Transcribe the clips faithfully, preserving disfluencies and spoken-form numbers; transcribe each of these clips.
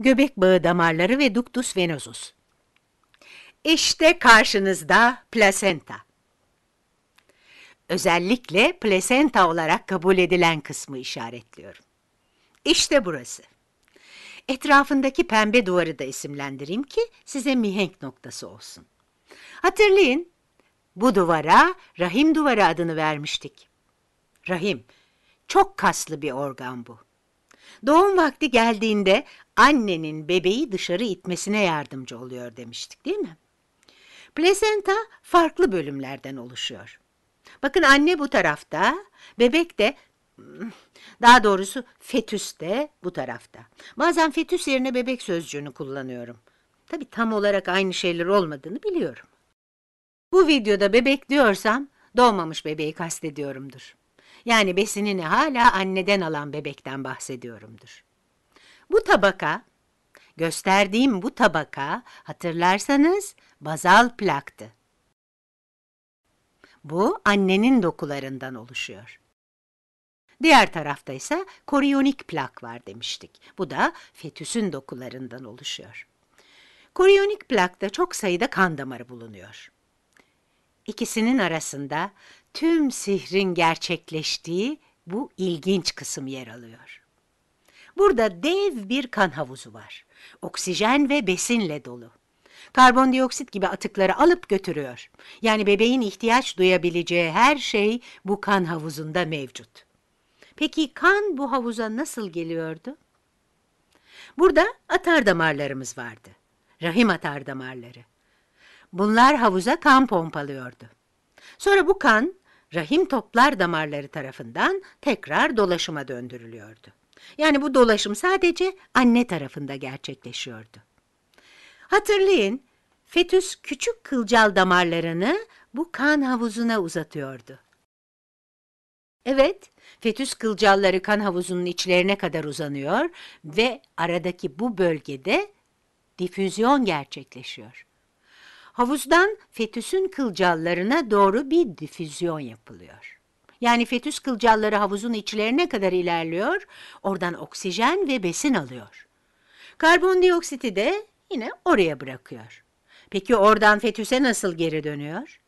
göbek bağı damarları ve duktus venosus. İşte karşınızda plasenta. Özellikle plasenta olarak kabul edilen kısmı işaretliyorum. İşte burası. Etrafındaki pembe duvarı da isimlendireyim ki size mihenk noktası olsun. Hatırlayın, bu duvara rahim duvarı adını vermiştik. Rahim, çok kaslı bir organ bu. Doğum vakti geldiğinde annenin bebeği dışarı itmesine yardımcı oluyor demiştik, değil mi? Plasenta farklı bölümlerden oluşuyor. Bakın anne bu tarafta, bebek de, daha doğrusu fetüs de bu tarafta. Bazen fetüs yerine bebek sözcüğünü kullanıyorum. Tabii tam olarak aynı şeyler olmadığını biliyorum. Bu videoda bebek diyorsam doğmamış bebeği kastediyorumdur. Yani besinini hala anneden alan bebekten bahsediyorumdur. Bu tabaka, gösterdiğim bu tabaka hatırlarsanız bazal plaktı. Bu annenin dokularından oluşuyor. Diğer tarafta ise korionik plak var demiştik. Bu da fetüsün dokularından oluşuyor. Korionik plakta çok sayıda kan damarı bulunuyor. İkisinin arasında tüm sihrin gerçekleştiği bu ilginç kısım yer alıyor. Burada dev bir kan havuzu var. Oksijen ve besinle dolu. Karbondioksit gibi atıkları alıp götürüyor. Yani bebeğin ihtiyaç duyabileceği her şey bu kan havuzunda mevcut. Peki kan bu havuza nasıl geliyordu? Burada atardamarlarımız vardı. Rahim atardamarları. Bunlar havuza kan pompalıyordu. Sonra bu kan rahim toplardamarları tarafından tekrar dolaşıma döndürülüyordu. Yani bu dolaşım sadece anne tarafında gerçekleşiyordu. Hatırlayın, fetüs küçük kılcal damarlarını bu kan havuzuna uzatıyordu. Evet, fetüs kılcalları kan havuzunun içlerine kadar uzanıyor ve aradaki bu bölgede difüzyon gerçekleşiyor. Havuzdan fetüsün kılcallarına doğru bir difüzyon yapılıyor. Yani fetüs kılcalları havuzun içlerine kadar ilerliyor, oradan oksijen ve besin alıyor. Karbondioksiti de yine oraya bırakıyor. Peki oradan fetüse nasıl geri dönüyor?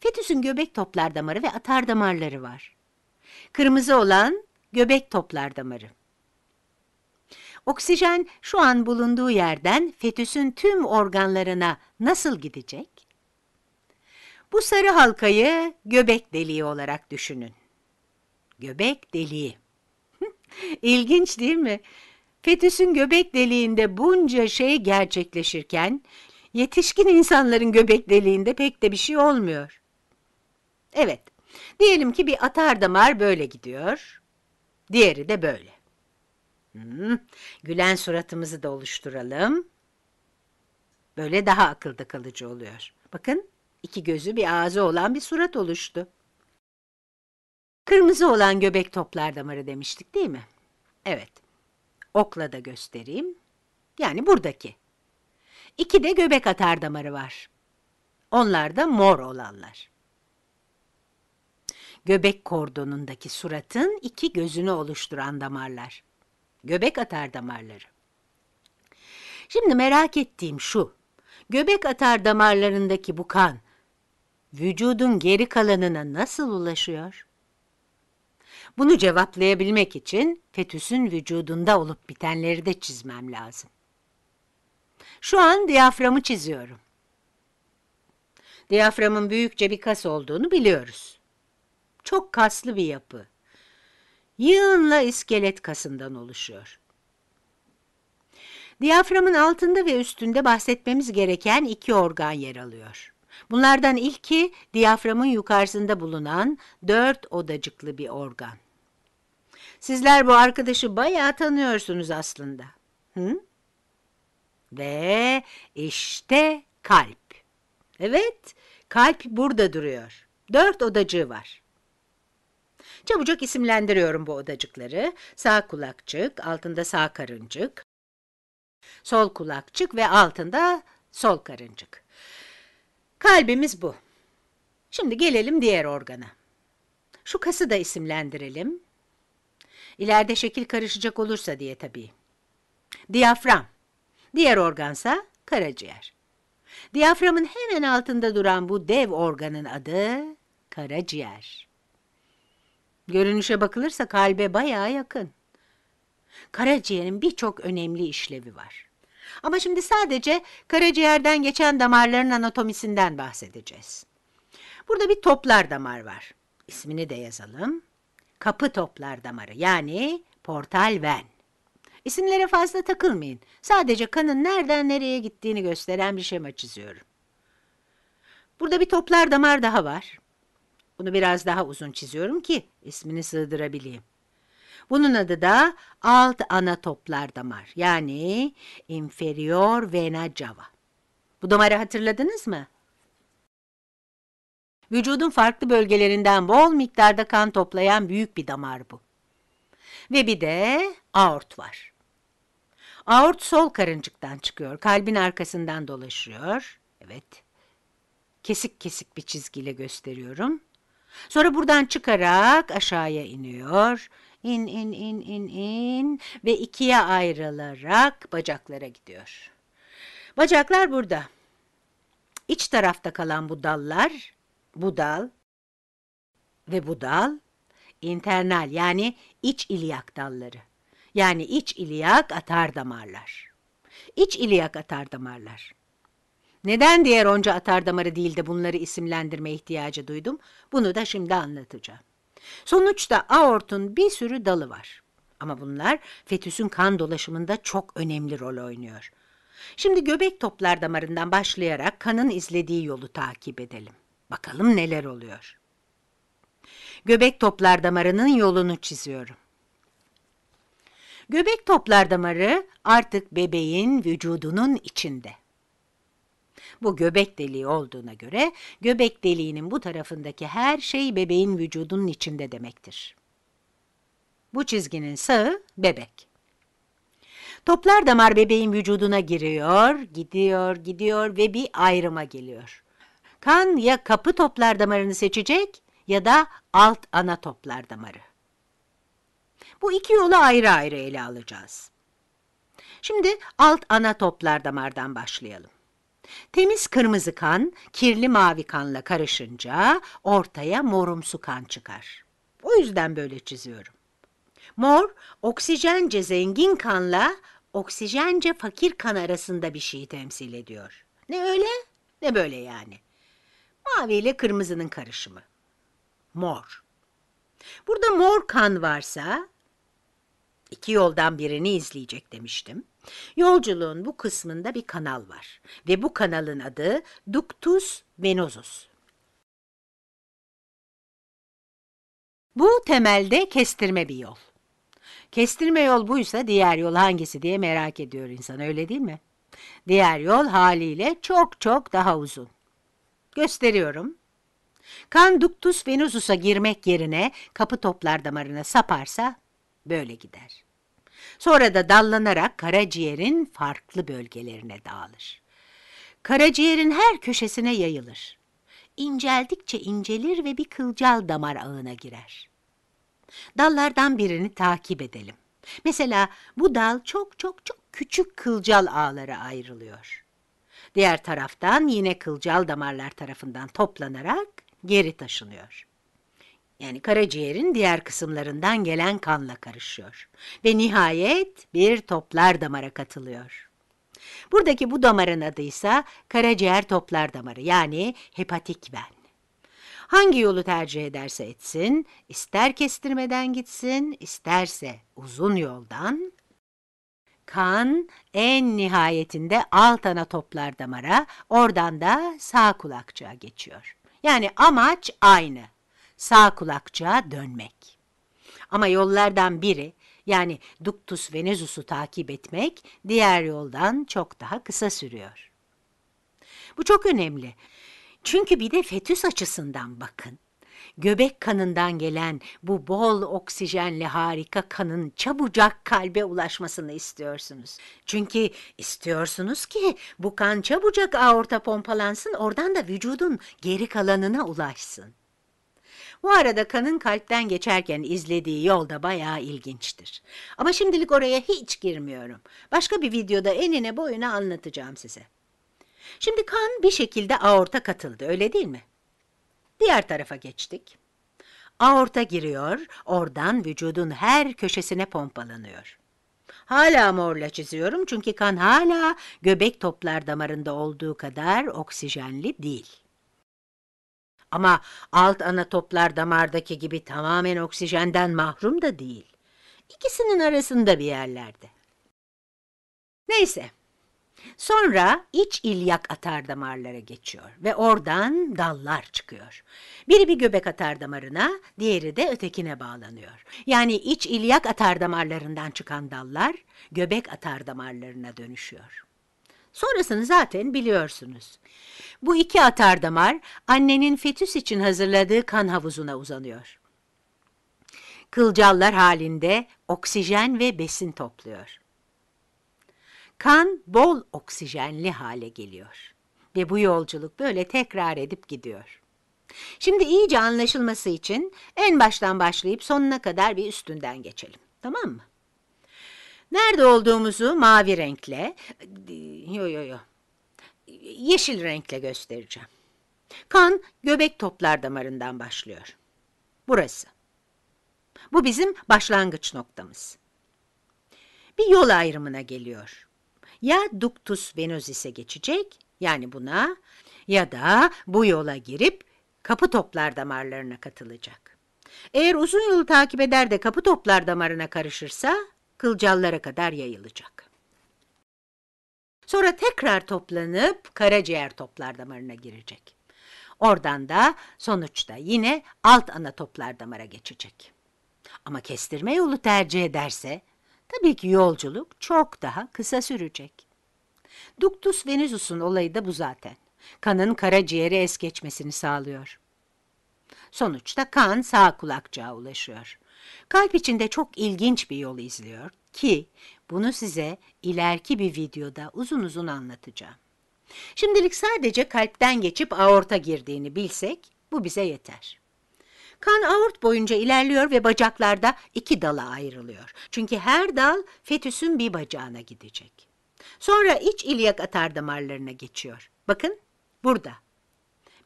Fetüsün göbek toplardamarı ve atardamarları var. Kırmızı olan göbek toplardamarı. Oksijen şu an bulunduğu yerden fetüsün tüm organlarına nasıl gidecek? Bu sarı halkayı göbek deliği olarak düşünün. Göbek deliği. İlginç değil mi? Fetüsün göbek deliğinde bunca şey gerçekleşirken, yetişkin insanların göbek deliğinde pek de bir şey olmuyor. Evet, diyelim ki bir atardamar böyle gidiyor, diğeri de böyle. Hmm, gülen suratımızı da oluşturalım. Böyle daha akılda kalıcı oluyor. Bakın, iki gözü bir ağzı olan bir surat oluştu. Kırmızı olan göbek toplardamarı demiştik, değil mi? Evet. Okla da göstereyim. Yani buradaki. İki de göbek atardamarı var. Onlar da mor olanlar. Göbek kordonundaki suratın iki gözünü oluşturan damarlar. Göbek atardamarları. Şimdi merak ettiğim şu, göbek atardamarlarındaki bu kan, vücudun geri kalanına nasıl ulaşıyor? Bunu cevaplayabilmek için fetüsün vücudunda olup bitenleri de çizmem lazım. Şu an diyaframı çiziyorum. Diyaframın büyükçe bir kas olduğunu biliyoruz. Çok kaslı bir yapı. Yığınla iskelet kasından oluşuyor. Diyaframın altında ve üstünde bahsetmemiz gereken iki organ yer alıyor. Bunlardan ilki diyaframın yukarısında bulunan dört odacıklı bir organ. Sizler bu arkadaşı bayağı tanıyorsunuz aslında. Hı? Ve işte kalp. Evet, kalp burada duruyor. Dört odacığı var. Çabucak isimlendiriyorum bu odacıkları. Sağ kulakçık, altında sağ karıncık, sol kulakçık ve altında sol karıncık. Kalbimiz bu. Şimdi gelelim diğer organa. Şu kası da isimlendirelim. İleride şekil karışacak olursa diye tabii. diyafram. Diğer organsa karaciğer. Diyaframın hemen altında duran bu dev organın adı karaciğer. Görünüşe bakılırsa kalbe bayağı yakın. Karaciğerin birçok önemli işlevi var. Ama şimdi sadece karaciğerden geçen damarların anatomisinden bahsedeceğiz. Burada bir toplardamar var. İsmini de yazalım. Kapı toplardamarı, yani portal ven. İsimlere fazla takılmayın. Sadece kanın nereden nereye gittiğini gösteren bir şema çiziyorum. Burada bir toplardamar daha var. Bunu biraz daha uzun çiziyorum ki ismini sığdırabileyim. Bunun adı da alt ana toplardamar, yani inferior vena cava. Bu damarı hatırladınız mı? Vücudun farklı bölgelerinden bol miktarda kan toplayan büyük bir damar bu. Ve bir de aort var. Aort sol karıncıktan çıkıyor, kalbin arkasından dolaşıyor. Evet, kesik kesik bir çizgiyle gösteriyorum. Sonra buradan çıkarak aşağıya iniyor. İn, in, in, in, in ve ikiye ayrılarak bacaklara gidiyor. Bacaklar burada. İç tarafta kalan bu dallar, bu dal ve bu dal, internal yani iç iliyak dalları. Yani iç iliyak atardamarlar. İç iliyak atardamarlar. Neden diğer onca atardamarı değil de bunları isimlendirme ihtiyacı duydum? Bunu da şimdi anlatacağım. Sonuçta aortun bir sürü dalı var. Ama bunlar fetüsün kan dolaşımında çok önemli rol oynuyor. Şimdi göbek toplardamarından başlayarak kanın izlediği yolu takip edelim. Bakalım neler oluyor. Göbek toplardamarının yolunu çiziyorum. Göbek toplardamarı artık bebeğin vücudunun içinde. Bu göbek deliği olduğuna göre göbek deliğinin bu tarafındaki her şey bebeğin vücudunun içinde demektir. Bu çizginin sağı bebek. Toplardamar bebeğin vücuduna giriyor, gidiyor, gidiyor ve bir ayrıma geliyor. Kan ya kapı toplardamarını seçecek ya da alt ana toplardamarı. Bu iki yolu ayrı ayrı ele alacağız. Şimdi alt ana toplardamardan başlayalım. Temiz kırmızı kan, kirli mavi kanla karışınca ortaya morumsu kan çıkar. O yüzden böyle çiziyorum. Mor, oksijence zengin kanla oksijence fakir kan arasında bir şeyi temsil ediyor. Ne öyle ne böyle yani. Mavi ile kırmızının karışımı. Mor. Burada mor kan varsa iki yoldan birini izleyecek demiştim. Yolculuğun bu kısmında bir kanal var ve bu kanalın adı duktus venosus. Bu temelde kestirme bir yol. Kestirme yol buysa diğer yol hangisi diye merak ediyor insan, öyle değil mi? Diğer yol haliyle çok çok daha uzun. Gösteriyorum. Kan duktus venosus'a girmek yerine kapı toplardamarına saparsa böyle gider. Sonra da dallanarak karaciğerin farklı bölgelerine dağılır. Karaciğerin her köşesine yayılır. İnceldikçe incelir ve bir kılcal damar ağına girer. Dallardan birini takip edelim. Mesela bu dal çok çok çok küçük kılcal ağlara ayrılıyor. Diğer taraftan yine kılcal damarlar tarafından toplanarak geri taşınıyor. Yani karaciğerin diğer kısımlarından gelen kanla karışıyor ve nihayet bir toplardamara katılıyor. Buradaki bu damarın adıysa karaciğer toplardamarı, yani hepatik ven. Hangi yolu tercih ederse etsin, ister kestirmeden gitsin, isterse uzun yoldan, kan en nihayetinde alt ana toplardamara, oradan da sağ kulakçığa geçiyor. Yani amaç aynı. Sağ kulakçığa dönmek. Ama yollardan biri, yani duktus venosus'u takip etmek, diğer yoldan çok daha kısa sürüyor. Bu çok önemli. Çünkü bir de fetüs açısından bakın. Göbek kanından gelen bu bol oksijenli harika kanın çabucak kalbe ulaşmasını istiyorsunuz. Çünkü istiyorsunuz ki bu kan çabucak aorta pompalansın, oradan da vücudun geri kalanına ulaşsın. Bu arada kanın kalpten geçerken izlediği yol da bayağı ilginçtir. Ama şimdilik oraya hiç girmiyorum. Başka bir videoda enine boyuna anlatacağım size. Şimdi kan bir şekilde aorta katıldı, öyle değil mi? Diğer tarafa geçtik. Aorta giriyor, oradan vücudun her köşesine pompalanıyor. Hala morla çiziyorum çünkü kan hala göbek toplardamarında olduğu kadar oksijenli değil. Ama alt ana toplardamardaki gibi tamamen oksijenden mahrum da değil. İkisinin arasında bir yerlerde. Neyse. Sonra iç iliyak atardamarlara geçiyor ve oradan dallar çıkıyor. Biri bir göbek atardamarına, diğeri de ötekine bağlanıyor. Yani iç iliyak atardamarlarından çıkan dallar göbek atardamarlarına dönüşüyor. Sonrasını zaten biliyorsunuz. Bu iki atardamar annenin fetüs için hazırladığı kan havuzuna uzanıyor. Kılcallar halinde oksijen ve besin topluyor. Kan bol oksijenli hale geliyor ve bu yolculuk böyle tekrar edip gidiyor. Şimdi iyice anlaşılması için en baştan başlayıp sonuna kadar bir üstünden geçelim, tamam mı? Nerede olduğumuzu mavi renkle, yo yo yo, yeşil renkle göstereceğim. Kan göbek toplardamarından başlıyor. Burası. Bu bizim başlangıç noktamız. Bir yol ayrımına geliyor. Ya duktus venosis'e geçecek, yani buna, ya da bu yola girip kapı toplardamarlarına katılacak. Eğer uzun yolu takip eder de kapı toplardamarına karışırsa kılcallara kadar yayılacak. Sonra tekrar toplanıp karaciğer toplardamarına girecek. Oradan da sonuçta yine alt ana toplardamara geçecek. Ama kestirme yolu tercih ederse tabii ki yolculuk çok daha kısa sürecek. Duktus venosus'un olayı da bu zaten. Kanın karaciğeri es geçmesini sağlıyor. Sonuçta kan sağ kulakçığa ulaşıyor. Kalp içinde çok ilginç bir yolu izliyor ki bunu size ileriki bir videoda uzun uzun anlatacağım. Şimdilik sadece kalpten geçip aorta girdiğini bilsek bu bize yeter. Kan aort boyunca ilerliyor ve bacaklarda iki dala ayrılıyor. Çünkü her dal fetüsün bir bacağına gidecek. Sonra iç iliyak atardamarlarına geçiyor. Bakın burada.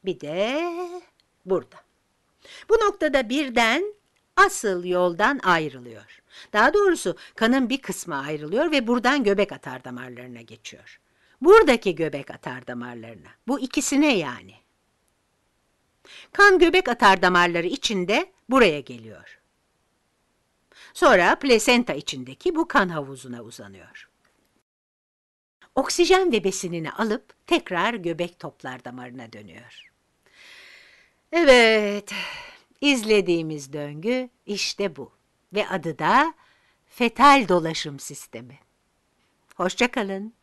Bir de burada. Bu noktada birden asıl yoldan ayrılıyor. Daha doğrusu kanın bir kısmı ayrılıyor ve buradan göbek atardamarlarına geçiyor. Buradaki göbek atardamarlarına. Bu ikisine yani. Kan göbek atardamarları içinde buraya geliyor. Sonra plasenta içindeki bu kan havuzuna uzanıyor. Oksijen ve besinini alıp tekrar göbek toplardamarına dönüyor. Evet, izlediğimiz döngü işte bu ve adı da fetal dolaşım sistemi. Hoşça kalın.